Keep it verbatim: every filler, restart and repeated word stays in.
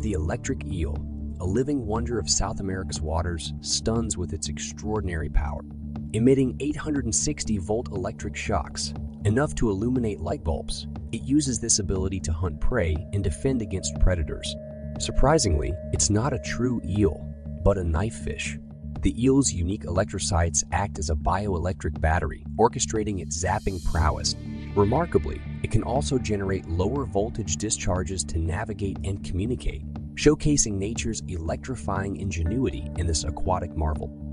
The electric eel, a living wonder of South America's waters, stuns with its extraordinary power, emitting eight hundred sixty volt electric shocks, enough to illuminate light bulbs. It uses this ability to hunt prey and defend against predators. Surprisingly, it's not a true eel, but a knife fish. The eel's unique electrocytes act as a bioelectric battery, orchestrating its zapping prowess. Remarkably, it can also generate lower voltage discharges to navigate and communicate, showcasing nature's electrifying ingenuity in this aquatic marvel.